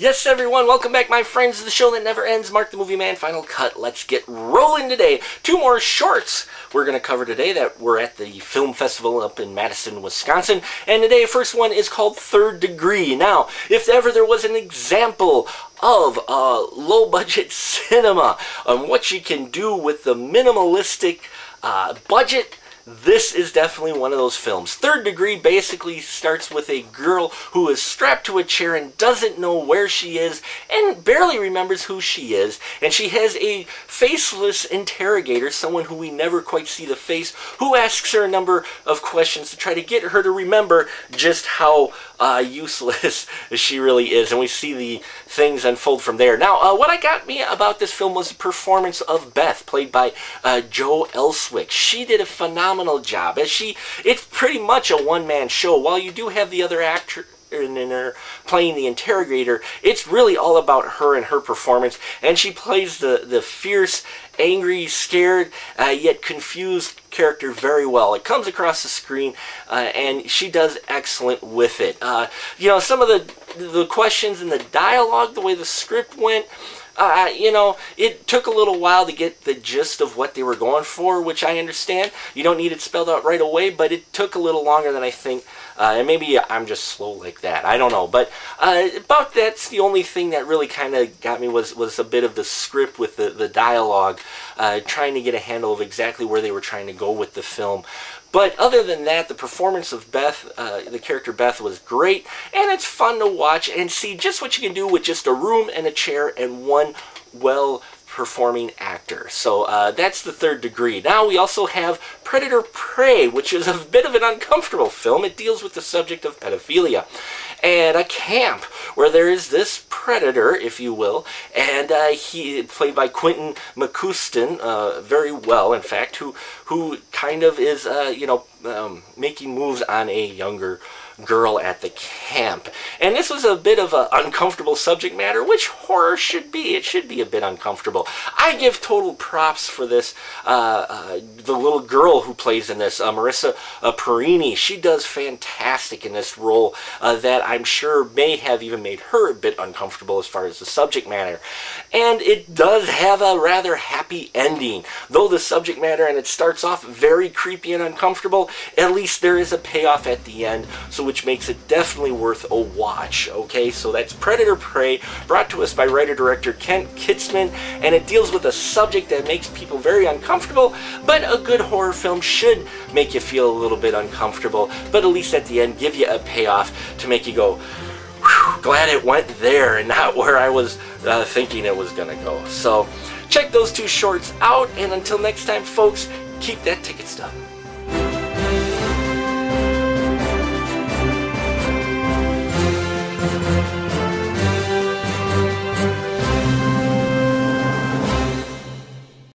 Yes, everyone, welcome back, my friends, to the show that never ends, Mark the Movie Man, Final Cut. Let's get rolling today. Two more shorts we're going to cover today that were at the film festival up in Madison, Wisconsin. And today, first one is called Third Degree. Now, if ever there was an example of low-budget cinema and what you can do with the minimalistic budget, this is definitely one of those films. Third Degree basically starts with a girl who is strapped to a chair and doesn't know where she is and barely remembers who she is. And she has a faceless interrogator, someone who we never quite see the face, who asks her a number of questions to try to get her to remember just how useless she really is. And we see the things unfold from there. Now, what I got me about this film was the performance of Beth, played by Joe Elswick. She did a phenomenal job. It's pretty much a one-man show. While you do have the other actor in her playing the interrogator, it's really all about her and her performance, and she plays the fierce, angry, scared, yet confused character very well. It comes across the screen, and she does excellent with it. You know, some of the questions in the dialogue, the way the script went, you know, it took a little while to get the gist of what they were going for, which I understand. You don't need it spelled out right away, but it took a little longer than I think. And maybe I'm just slow like that. I don't know. But about that's the only thing that really kind of got me was a bit of the script with the dialogue, trying to get a handle of exactly where they were trying to go with the film. But other than that, the performance of Beth, the character Beth, was great, and it's fun to watch and see just what you can do with just a room and a chair and one well-performing actor. So that's the Third Degree. Now we also have Predator Prey, which is a bit of an uncomfortable film. It deals with the subject of pedophilia and a camp where there is this predator, if you will, and he played by Quentin McCouston very well, in fact, who kind of is you know, making moves on a younger girl at the camp. And this was a bit of an uncomfortable subject matter, which horror should be. It should be a bit uncomfortable. I give total props for this. The little girl who plays in this, Marissa Perini, she does fantastic in this role that I'm sure may have even made her a bit uncomfortable as far as the subject matter. And it does have a rather happy ending. Though the subject matter, and it starts off very creepy and uncomfortable, at least there is a payoff at the end, so which makes it definitely worth a watch. Okay, so that's Predator Prey, brought to us by writer-director Kent Kitzman, and it deals with a subject that makes people very uncomfortable, but a good horror film should make you feel a little bit uncomfortable, but at least at the end give you a payoff to make you go, whew, glad it went there and not where I was thinking it was gonna go. So check those two shorts out, and until next time, folks, keep that ticket stub.